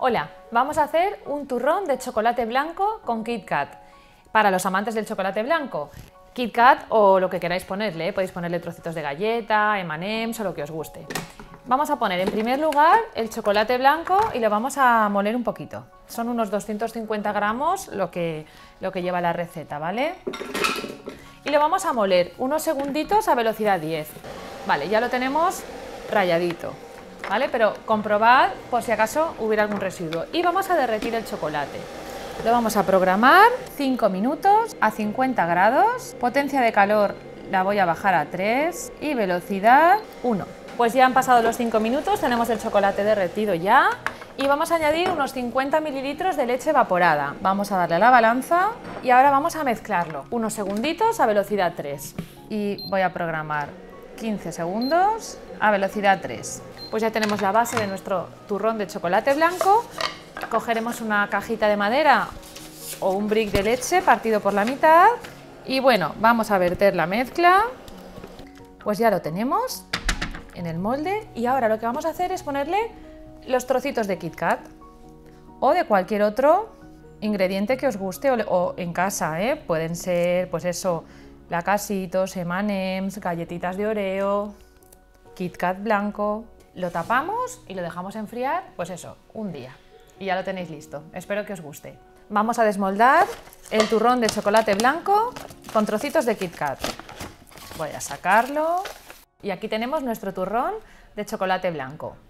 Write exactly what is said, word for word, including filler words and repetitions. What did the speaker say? Hola, vamos a hacer un turrón de chocolate blanco con Kit Kat. Para los amantes del chocolate blanco, Kit Kat o lo que queráis ponerle, ¿eh? Podéis ponerle trocitos de galleta, eme and eme's o lo que os guste. Vamos a poner en primer lugar el chocolate blanco y lo vamos a moler un poquito. Son unos doscientos cincuenta gramos lo que, lo que lleva la receta, ¿vale? Y lo vamos a moler unos segunditos a velocidad diez. Vale, ya lo tenemos ralladito. ¿Vale? Pero comprobad por si acaso hubiera algún residuo. Y vamos a derretir el chocolate. Lo vamos a programar cinco minutos a cincuenta grados. Potencia de calor la voy a bajar a tres y velocidad uno. Pues ya han pasado los cinco minutos, tenemos el chocolate derretido ya. Y vamos a añadir unos cincuenta mililitros de leche evaporada. Vamos a darle a la balanza y ahora vamos a mezclarlo. Unos segunditos a velocidad tres. Y voy a programar quince segundos a velocidad tres. Pues ya tenemos la base de nuestro turrón de chocolate blanco. Cogeremos una cajita de madera o un brick de leche partido por la mitad y bueno, vamos a verter la mezcla. Pues ya lo tenemos en el molde y ahora lo que vamos a hacer es ponerle los trocitos de Kit Kat o de cualquier otro ingrediente que os guste o, o en casa, ¿eh? Pueden ser, pues eso, Lacasitos, eme and eme's, galletitas de Oreo, Kit Kat blanco. Lo tapamos y lo dejamos enfriar, pues eso, un día. Y ya lo tenéis listo. Espero que os guste. Vamos a desmoldar el turrón de chocolate blanco con trocitos de Kit Kat. Voy a sacarlo. Y aquí tenemos nuestro turrón de chocolate blanco.